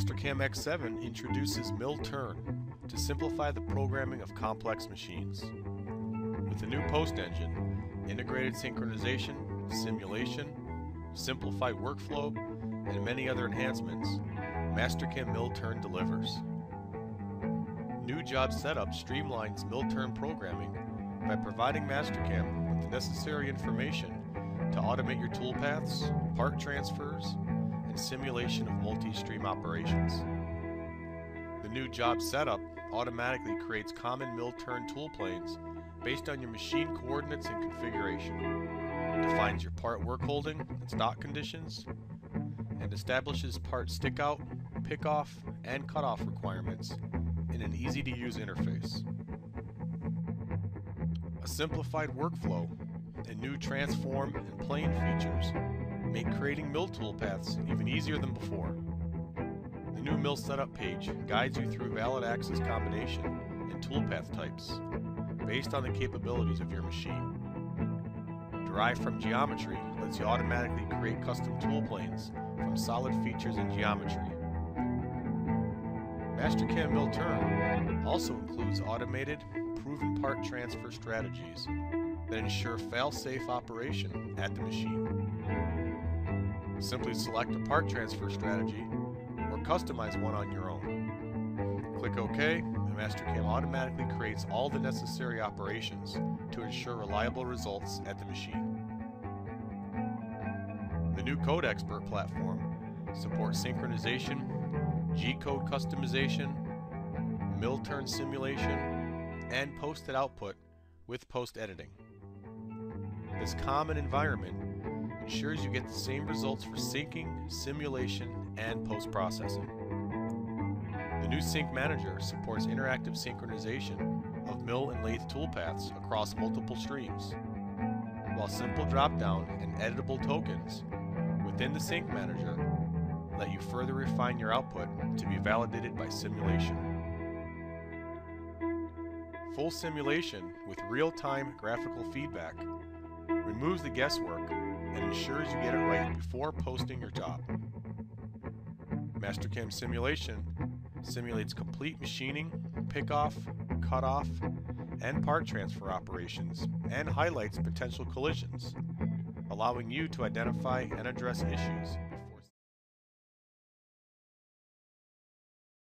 Mastercam X7 introduces Mill-Turn to simplify the programming of complex machines. With the new post engine, integrated synchronization, simulation, simplified workflow, and many other enhancements, Mastercam Mill-Turn delivers. New job setup streamlines Mill-Turn programming by providing Mastercam with the necessary information to automate your toolpaths, part transfers, and simulation of multi-stream operations. The new job setup automatically creates common Mill-Turn toolplanes based on your machine coordinates and configuration, defines your part work holding and stock conditions, and establishes part stickout, pickoff, and cutoff requirements in an easy-to-use interface. A simplified workflow and new transform and plane features make creating mill toolpaths even easier than before. The new mill setup page guides you through valid axis combination and toolpath types based on the capabilities of your machine. Derived from geometry lets you automatically create custom toolplanes from solid features and geometry. Mastercam Mill-Turn also includes automated, proven part transfer strategies that ensure fail-safe operation at the machine. Simply select a part transfer strategy or customize one on your own. Click OK, and Mastercam automatically creates all the necessary operations to ensure reliable results at the machine. The new Code Expert platform supports synchronization, G-code customization, Mill-Turn simulation, and posted output with post editing. This common environment ensures you get the same results for syncing, simulation, and post-processing. The new Sync Manager supports interactive synchronization of mill and lathe toolpaths across multiple streams, while simple drop-down and editable tokens within the Sync Manager let you further refine your output to be validated by simulation. Full simulation with real-time graphical feedback removes the guesswork and ensures you get it right before posting your job. Mastercam Simulation simulates complete machining, pickoff, cutoff, and part transfer operations and highlights potential collisions, allowing you to identify and address issues